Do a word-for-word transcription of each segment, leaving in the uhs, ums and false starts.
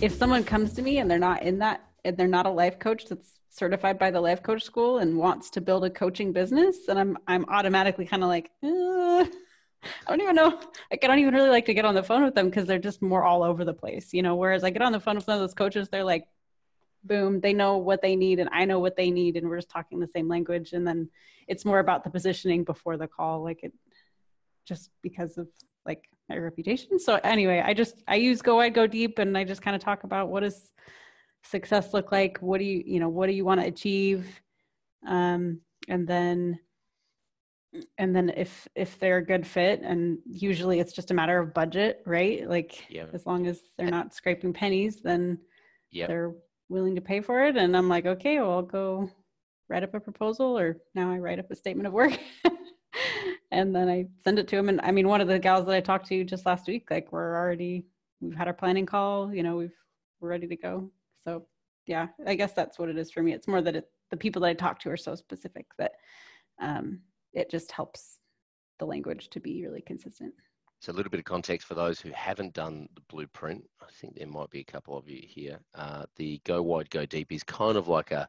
If someone comes to me and they're not in that, and they're not a life coach that's certified by the Life Coach School and wants to build a coaching business, then I'm, I'm automatically kind of like, uh, I don't even know. Like, I don't even really like to get on the phone with them because they're just more all over the place, you know, whereas I get on the phone with some of those coaches, they're like, boom, they know what they need and I know what they need. And we're just talking the same language. And then it's more about the positioning before the call, like it just because of like my reputation. So anyway, I just, I use Go Wide, Go Deep. And I just kind of talk about what is success look like? What do you, you know, what do you want to achieve? Um, and then, and then if, if they're a good fit, and usually it's just a matter of budget, right? Like yeah. as long as they're not scraping pennies, then yeah. they're willing to pay for it. And I'm like, okay, well, I'll go write up a proposal, or now I write up a statement of work and then I send it to them. And I mean, one of the gals that I talked to just last week, like we're already, we've had our planning call, you know, we've, we're ready to go. So yeah, I guess that's what it is for me. It's more that it, the people that I talk to are so specific that um, it just helps the language to be really consistent. So a little bit of context for those who haven't done the blueprint. I think there might be a couple of you here. Uh, the Go Wide, Go Deep is kind of like a,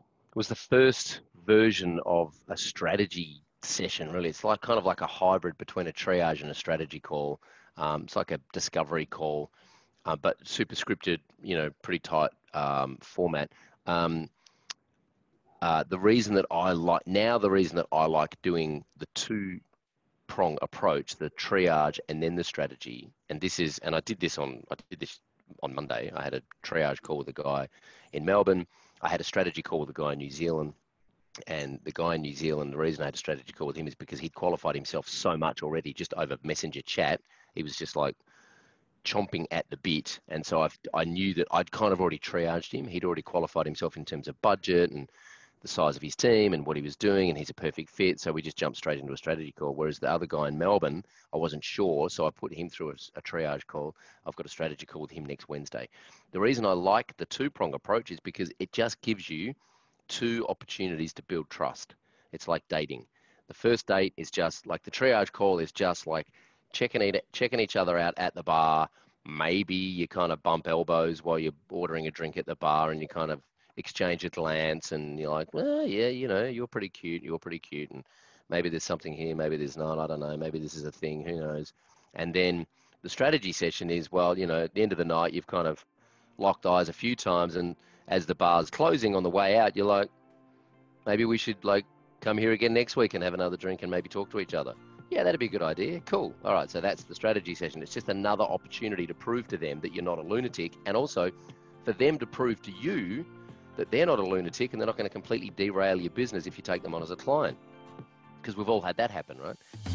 it was the first version of a strategy session, really. It's like kind of like a hybrid between a triage and a strategy call. Um, it's like a discovery call. Uh, but super scripted, you know, pretty tight um, format. Um, uh, the reason that I like, now the reason that I like doing the two-prong approach, the triage and then the strategy, and this is, and I did this on, I did this on Monday. I had a triage call with a guy in Melbourne. I had a strategy call with a guy in New Zealand. And the guy in New Zealand, the reason I had a strategy call with him is because he'd qualified himself so much already just over messenger chat. He was just like, chomping at the bit, and so I've, I knew that I'd kind of already triaged him. He'd already qualified himself in terms of budget and the size of his team and what he was doing, and he's a perfect fit, so we just jumped straight into a strategy call. Whereas the other guy in Melbourne, I wasn't sure, so I put him through a, a triage call. I've got a strategy call with him next Wednesday. The reason I like the two-prong approach is because it just gives you two opportunities to build trust. It's like dating. The first date is just like, the triage call is just like, Checking, checking each other out at the bar. Maybe you kind of bump elbows while you're ordering a drink at the bar, and you kind of exchange a glance, and you're like, well, yeah, you know, you're pretty cute, you're pretty cute, and maybe there's something here, maybe there's not, I don't know, maybe this is a thing, who knows. And then the strategy session is, well, you know, at the end of the night, you've kind of locked eyes a few times, and as the bar's closing on the way out, you're like, maybe we should like come here again next week and have another drink and maybe talk to each other. Yeah, that'd be a good idea. Cool. All right. So that's the strategy session. It's just another opportunity to prove to them that you're not a lunatic, and also for them to prove to you that they're not a lunatic and they're not going to completely derail your business if you take them on as a client, because we've all had that happen, right?